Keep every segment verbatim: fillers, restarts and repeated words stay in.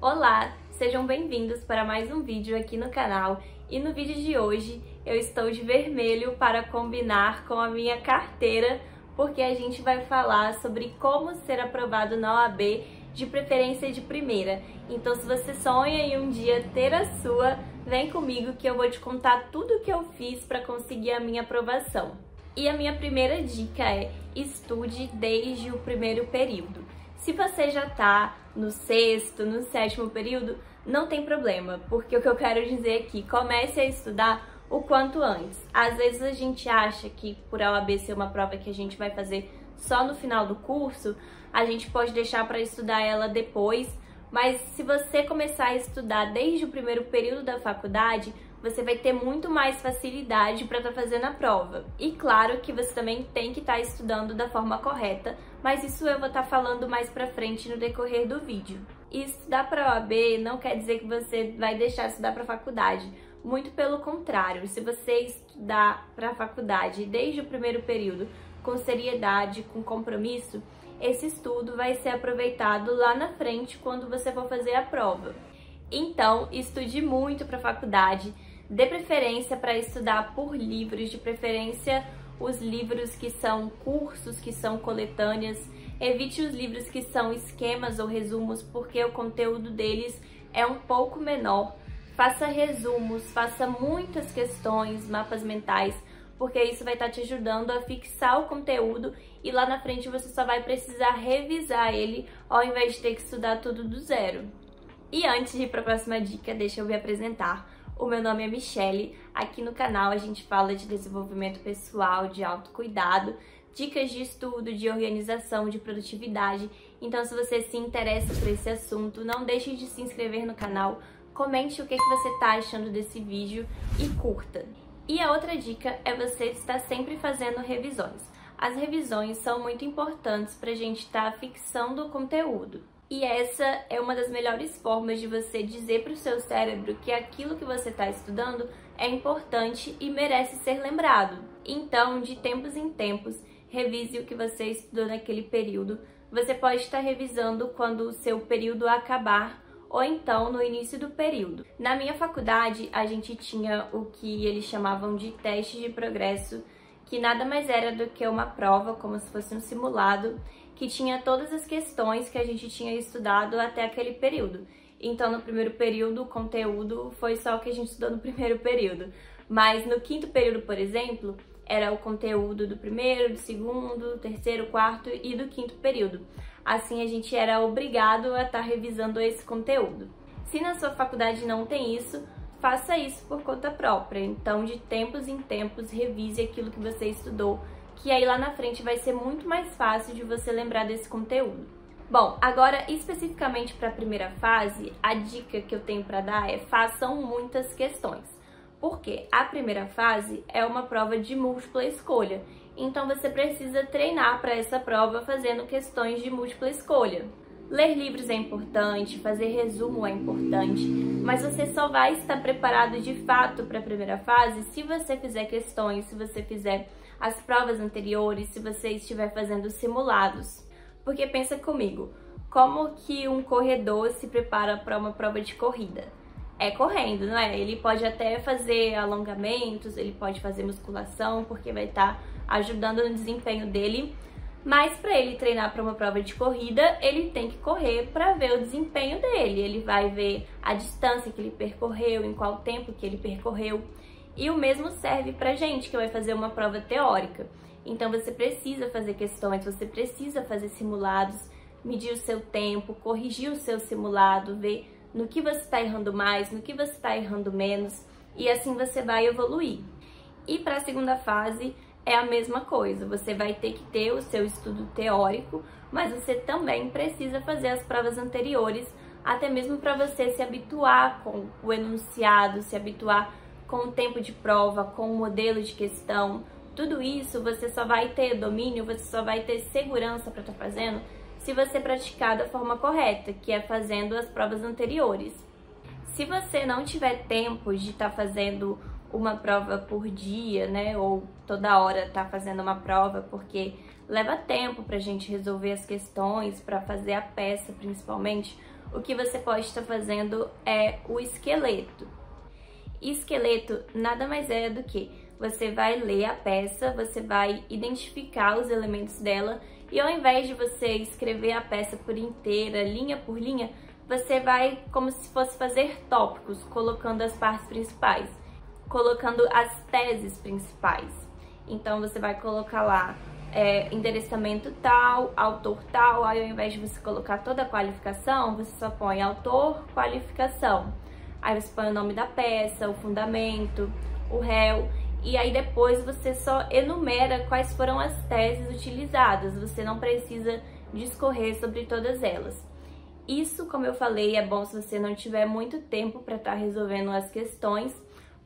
Olá, sejam bem-vindos para mais um vídeo aqui no canal, e no vídeo de hoje eu estou de vermelho para combinar com a minha carteira, porque a gente vai falar sobre como ser aprovado na O A B de preferência de primeira. Então, se você sonha em um dia ter a sua, vem comigo que eu vou te contar tudo o que eu fiz para conseguir a minha aprovação. E a minha primeira dica é: estude desde o primeiro período. Se você já tá no sexto, no sétimo período, não tem problema, porque o que eu quero dizer aqui, comece a estudar o quanto antes. Às vezes a gente acha que por a O A B ser uma prova que a gente vai fazer só no final do curso, a gente pode deixar para estudar ela depois, mas se você começar a estudar desde o primeiro período da faculdade, você vai ter muito mais facilidade para estar fazendo a prova. E claro que você também tem que estar estudando da forma correta, mas isso eu vou estar falando mais pra frente no decorrer do vídeo. E estudar para a O A B não quer dizer que você vai deixar de estudar para a faculdade. Muito pelo contrário, se você estudar para a faculdade desde o primeiro período, com seriedade, com compromisso, esse estudo vai ser aproveitado lá na frente quando você for fazer a prova. Então, estude muito para a faculdade, dê preferência para estudar por livros, de preferência os livros que são cursos, que são coletâneas. Evite os livros que são esquemas ou resumos, porque o conteúdo deles é um pouco menor. Faça resumos, faça muitas questões, mapas mentais, porque isso vai estar te ajudando a fixar o conteúdo e lá na frente você só vai precisar revisar ele ao invés de ter que estudar tudo do zero. E antes de ir para a próxima dica, deixa eu me apresentar. O meu nome é Michelle, aqui no canal a gente fala de desenvolvimento pessoal, de autocuidado, dicas de estudo, de organização, de produtividade. Então, se você se interessa por esse assunto, não deixe de se inscrever no canal, comente o que que você está achando desse vídeo e curta. E a outra dica é você estar sempre fazendo revisões. As revisões são muito importantes para a gente estar fixando o conteúdo. E essa é uma das melhores formas de você dizer para o seu cérebro que aquilo que você está estudando é importante e merece ser lembrado. Então, de tempos em tempos, revise o que você estudou naquele período. Você pode estar revisando quando o seu período acabar ou então no início do período. Na minha faculdade, a gente tinha o que eles chamavam de teste de progresso, que nada mais era do que uma prova, como se fosse um simulado, que tinha todas as questões que a gente tinha estudado até aquele período. Então, no primeiro período, o conteúdo foi só o que a gente estudou no primeiro período. Mas no quinto período, por exemplo, era o conteúdo do primeiro, do segundo, do terceiro, quarto e do quinto período. Assim, a gente era obrigado a estar revisando esse conteúdo. Se na sua faculdade não tem isso, faça isso por conta própria. Então, de tempos em tempos, revise aquilo que você estudou, que aí lá na frente vai ser muito mais fácil de você lembrar desse conteúdo. Bom, agora especificamente para a primeira fase, a dica que eu tenho para dar é: façam muitas questões. Porque a primeira fase é uma prova de múltipla escolha, então você precisa treinar para essa prova fazendo questões de múltipla escolha. Ler livros é importante, fazer resumo é importante, mas você só vai estar preparado de fato para a primeira fase se você fizer questões, se você fizer as provas anteriores, se você estiver fazendo simulados. Porque pensa comigo, como que um corredor se prepara para uma prova de corrida? É correndo, não é? Ele pode até fazer alongamentos, ele pode fazer musculação, porque vai estar ajudando no desempenho dele. Mas para ele treinar para uma prova de corrida, ele tem que correr para ver o desempenho dele. Ele vai ver a distância que ele percorreu, em qual tempo que ele percorreu. E o mesmo serve para gente que vai fazer uma prova teórica. Então você precisa fazer questões, você precisa fazer simulados, medir o seu tempo, corrigir o seu simulado, ver no que você está errando mais, no que você está errando menos, e assim você vai evoluir. E para a segunda fase, é a mesma coisa, você vai ter que ter o seu estudo teórico, mas você também precisa fazer as provas anteriores, até mesmo para você se habituar com o enunciado, se habituar com o tempo de prova, com o modelo de questão. Tudo isso você só vai ter domínio, você só vai ter segurança para estar fazendo se você praticar da forma correta, que é fazendo as provas anteriores. Se você não tiver tempo de estar fazendo uma prova por dia, né, ou toda hora tá fazendo uma prova, porque leva tempo pra gente resolver as questões, pra fazer a peça principalmente, o que você pode estar fazendo é o esqueleto. Esqueleto nada mais é do que você vai ler a peça, você vai identificar os elementos dela e ao invés de você escrever a peça por inteira, linha por linha, você vai como se fosse fazer tópicos, colocando as partes principais, colocando as teses principais. Então você vai colocar lá é, endereçamento tal, autor tal, aí ao invés de você colocar toda a qualificação, você só põe autor, qualificação. Aí você põe o nome da peça, o fundamento, o réu, e aí depois você só enumera quais foram as teses utilizadas, você não precisa discorrer sobre todas elas. Isso, como eu falei, é bom se você não tiver muito tempo para estar resolvendo as questões,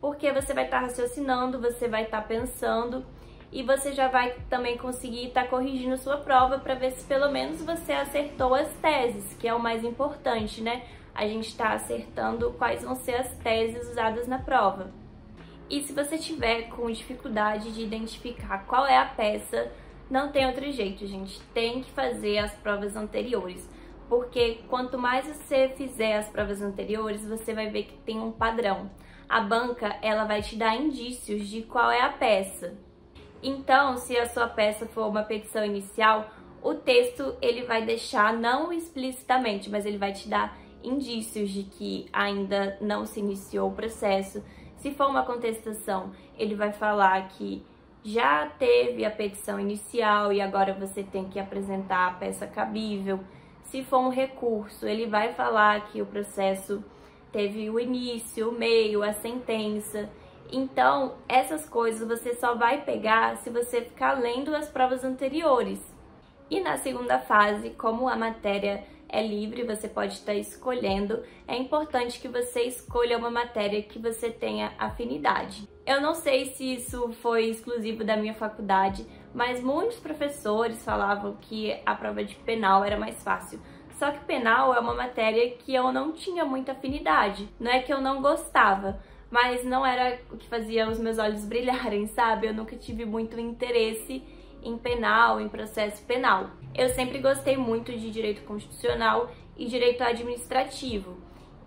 porque você vai estar raciocinando, você vai estar pensando e você já vai também conseguir estar corrigindo sua prova para ver se pelo menos você acertou as teses, que é o mais importante, né? A gente está acertando quais vão ser as teses usadas na prova. E se você tiver com dificuldade de identificar qual é a peça, não tem outro jeito, gente. Tem que fazer as provas anteriores, porque quanto mais você fizer as provas anteriores, você vai ver que tem um padrão. A banca, ela vai te dar indícios de qual é a peça. Então, se a sua peça for uma petição inicial, o texto ele vai deixar não explicitamente, mas ele vai te dar indícios de que ainda não se iniciou o processo. Se for uma contestação, ele vai falar que já teve a petição inicial e agora você tem que apresentar a peça cabível. Se for um recurso, ele vai falar que o processo teve o início, o meio, a sentença. Então, essas coisas você só vai pegar se você ficar lendo as provas anteriores. E na segunda fase, como a matéria é livre, você pode estar escolhendo. É importante que você escolha uma matéria que você tenha afinidade. Eu não sei se isso foi exclusivo da minha faculdade, mas muitos professores falavam que a prova de penal era mais fácil. Só que penal é uma matéria que eu não tinha muita afinidade. Não é que eu não gostava, mas não era o que fazia os meus olhos brilharem, sabe? Eu nunca tive muito interesse em penal, em processo penal. Eu sempre gostei muito de direito constitucional e direito administrativo.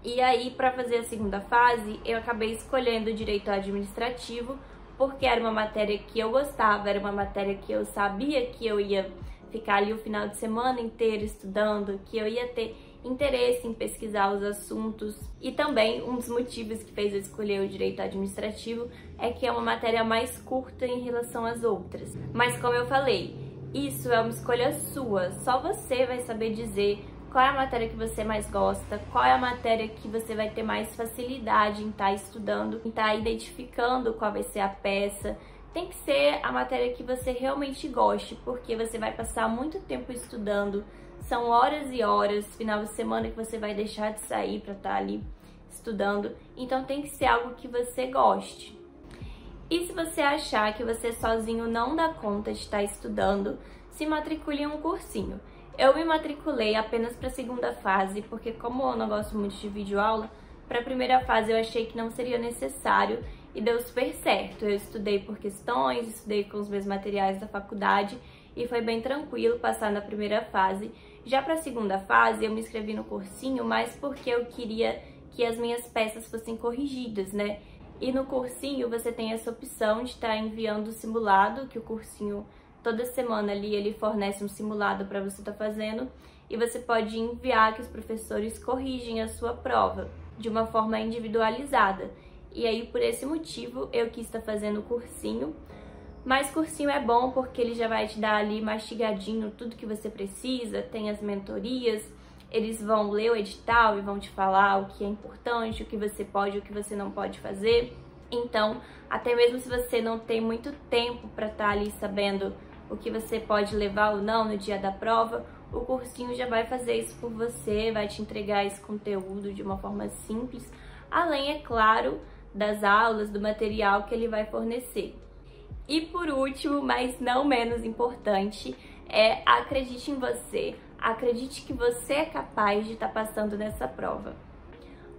E aí, para fazer a segunda fase, eu acabei escolhendo direito administrativo, porque era uma matéria que eu gostava, era uma matéria que eu sabia que eu ia ficar ali o final de semana inteiro estudando, que eu ia ter interesse em pesquisar os assuntos. E também um dos motivos que fez eu escolher o direito administrativo é que é uma matéria mais curta em relação às outras. Mas como eu falei, isso é uma escolha sua, só você vai saber dizer qual é a matéria que você mais gosta, qual é a matéria que você vai ter mais facilidade em estar estudando, em estar identificando qual vai ser a peça. Tem que ser a matéria que você realmente goste, porque você vai passar muito tempo estudando, são horas e horas, final de semana que você vai deixar de sair para estar ali estudando, então tem que ser algo que você goste. E se você achar que você sozinho não dá conta de estar estudando, se matricule em um cursinho. Eu me matriculei apenas para a segunda fase, porque como eu não gosto muito de videoaula, para a primeira fase eu achei que não seria necessário e deu super certo. Eu estudei por questões, estudei com os meus materiais da faculdade e foi bem tranquilo passar na primeira fase. Já para a segunda fase eu me inscrevi no cursinho, mas porque eu queria que as minhas peças fossem corrigidas, né? E no cursinho você tem essa opção de estar enviando o simulado, que o cursinho toda semana ali ele fornece um simulado para você estar fazendo, e você pode enviar que os professores corrigem a sua prova de uma forma individualizada. E aí por esse motivo eu quis estar fazendo o cursinho, mas cursinho é bom porque ele já vai te dar ali mastigadinho tudo que você precisa, tem as mentorias, eles vão ler o edital e vão te falar o que é importante, o que você pode e o que você não pode fazer. Então, até mesmo se você não tem muito tempo para estar ali sabendo o que você pode levar ou não no dia da prova, o cursinho já vai fazer isso por você, vai te entregar esse conteúdo de uma forma simples, além, é claro, das aulas, do material que ele vai fornecer. E por último, mas não menos importante, é acredite em você. Acredite que você é capaz de estar passando nessa prova.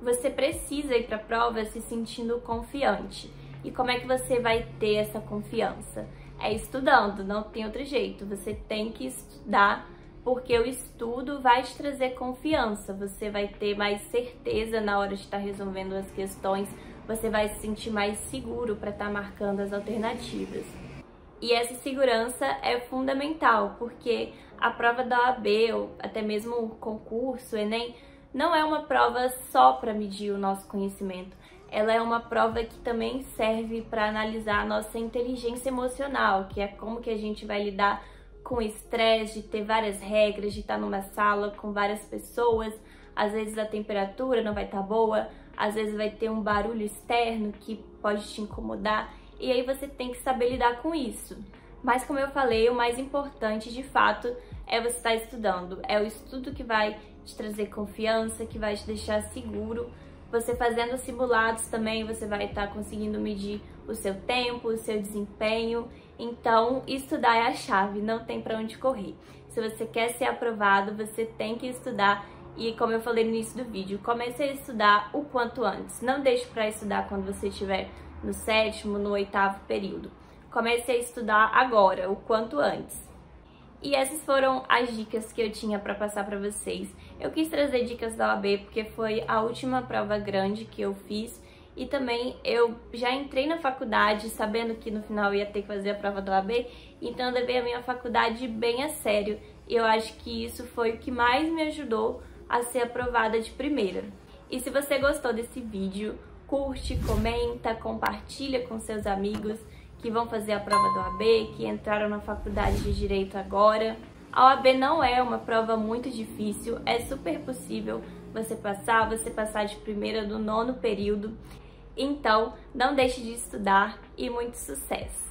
Você precisa ir para a prova se sentindo confiante. E como é que você vai ter essa confiança? É estudando, não tem outro jeito. Você tem que estudar porque o estudo vai te trazer confiança, você vai ter mais certeza na hora de estar resolvendo as questões, você vai se sentir mais seguro para estar marcando as alternativas. E essa segurança é fundamental, porque a prova da O A B, ou até mesmo o concurso, o Enem, não é uma prova só para medir o nosso conhecimento. Ela é uma prova que também serve para analisar a nossa inteligência emocional, que é como que a gente vai lidar com estresse, de ter várias regras, de estar numa sala com várias pessoas. Às vezes a temperatura não vai estar boa, às vezes vai ter um barulho externo que pode te incomodar. E aí você tem que saber lidar com isso. Mas como eu falei, o mais importante de fato é você estar estudando. É o estudo que vai te trazer confiança, que vai te deixar seguro. Você fazendo simulados também, você vai estar conseguindo medir o seu tempo, o seu desempenho. Então, estudar é a chave, não tem para onde correr. Se você quer ser aprovado, você tem que estudar. E como eu falei no início do vídeo, comece a estudar o quanto antes. Não deixe para estudar quando você estiver no sétimo, no oitavo período. Comece a estudar agora, o quanto antes. E essas foram as dicas que eu tinha para passar para vocês. Eu quis trazer dicas da O A B porque foi a última prova grande que eu fiz e também eu já entrei na faculdade sabendo que no final eu ia ter que fazer a prova da O A B, então eu levei a minha faculdade bem a sério e eu acho que isso foi o que mais me ajudou a ser aprovada de primeira. E se você gostou desse vídeo, curte, comenta, compartilha com seus amigos que vão fazer a prova da O A B, que entraram na faculdade de Direito agora. A O A B não é uma prova muito difícil, é super possível você passar, você passar de primeira do nono período. Então, não deixe de estudar e muito sucesso!